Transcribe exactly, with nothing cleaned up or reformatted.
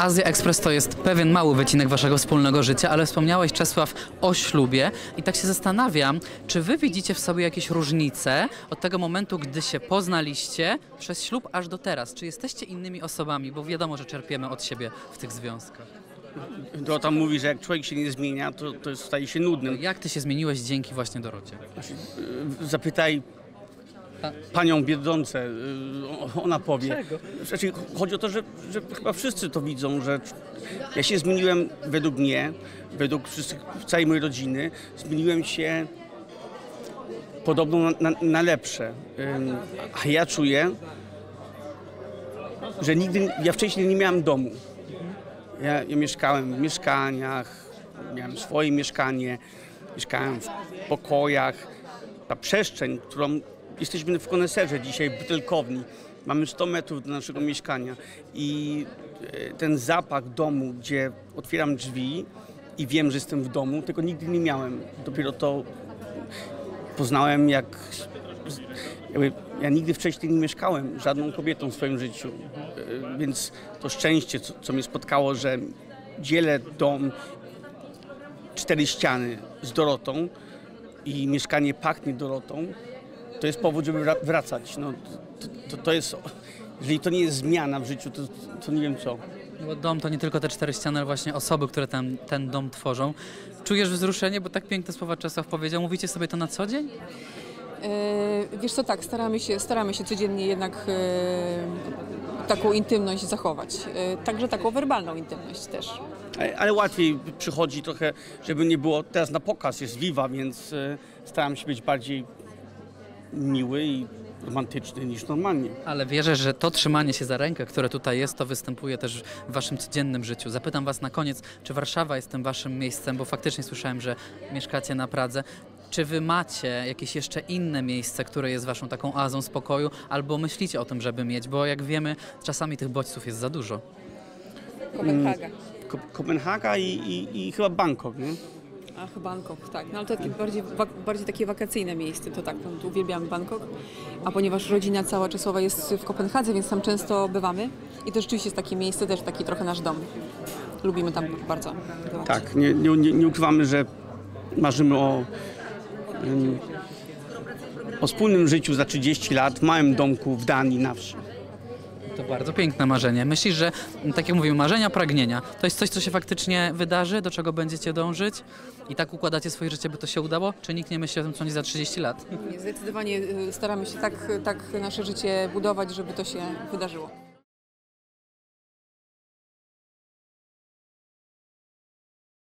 Azja Express to jest pewien mały wycinek waszego wspólnego życia, ale wspomniałeś, Czesław, o ślubie i tak się zastanawiam, czy wy widzicie w sobie jakieś różnice od tego momentu, gdy się poznaliście, przez ślub aż do teraz? Czy jesteście innymi osobami? Bo wiadomo, że czerpiemy od siebie w tych związkach. Dorota mówi, że jak człowiek się nie zmienia, to, to staje się nudnym. Jak ty się zmieniłeś dzięki właśnie Dorocie? Zapytaj panią Biedronce, ona powie. Znaczy, chodzi o to, że, że chyba wszyscy to widzą, że ja się zmieniłem według mnie, według wszystkich, całej mojej rodziny, zmieniłem się podobno na, na, na lepsze. A ja czuję, że nigdy, ja wcześniej nie miałem domu. Ja, ja mieszkałem w mieszkaniach, miałem swoje mieszkanie, mieszkałem w pokojach. Ta przestrzeń, którą jesteśmy w koneserze dzisiaj, w butelkowni. Mamy sto metrów do naszego mieszkania i ten zapach domu, gdzie otwieram drzwi i wiem, że jestem w domu, tego nigdy nie miałem. Dopiero to poznałem, jak... Ja nigdy wcześniej nie mieszkałem żadną kobietą w swoim życiu, więc to szczęście, co, co mnie spotkało, że dzielę dom, cztery ściany z Dorotą i mieszkanie pachnie Dorotą, to jest powód, żeby wracać. No, to, to, to jest, jeżeli to nie jest zmiana w życiu, to, to nie wiem co. No bo dom to nie tylko te cztery ściany, ale właśnie osoby, które ten, ten dom tworzą. Czujesz wzruszenie, bo tak piękne słowa Czesław powiedział. Mówicie sobie to na co dzień? Yy, wiesz co, tak, staramy się, staramy się codziennie jednak yy, taką intymność zachować, yy, także taką werbalną intymność też. Ale, ale łatwiej przychodzi trochę, żeby nie było, teraz na pokaz jest Viva, więc yy, staram się być bardziej miły i romantyczny niż normalnie. Ale wierzę, że to trzymanie się za rękę, które tutaj jest, to występuje też w waszym codziennym życiu. Zapytam was na koniec, czy Warszawa jest tym waszym miejscem, bo faktycznie słyszałem, że mieszkacie na Pradze. Czy wy macie jakieś jeszcze inne miejsce, które jest waszą taką oazą spokoju, albo myślicie o tym, żeby mieć? Bo jak wiemy, czasami tych bodźców jest za dużo. Kopenhaga. Ko Kopenhaga i, i, i chyba Bangkok, nie? Ach, Bangkok, tak. No ale to takie bardziej, bardziej takie wakacyjne miejsce, to tak, no, uwielbiam Bangkok. A ponieważ rodzina cała Czesława jest w Kopenhadze, więc tam często bywamy. I to rzeczywiście jest takie miejsce, też taki trochę nasz dom. Lubimy tam bardzo bywać. Tak, nie, nie, nie ukrywamy, że marzymy o... o wspólnym życiu za trzydzieści lat w małym domku w Danii na wsi. To bardzo piękne marzenie. Myślisz, że, tak jak mówimy, marzenia, pragnienia, to jest coś, co się faktycznie wydarzy, do czego będziecie dążyć i tak układacie swoje życie, by to się udało? Czy nikt nie myśli o tym, co nie za trzydzieści lat? Zdecydowanie staramy się tak, tak nasze życie budować, żeby to się wydarzyło.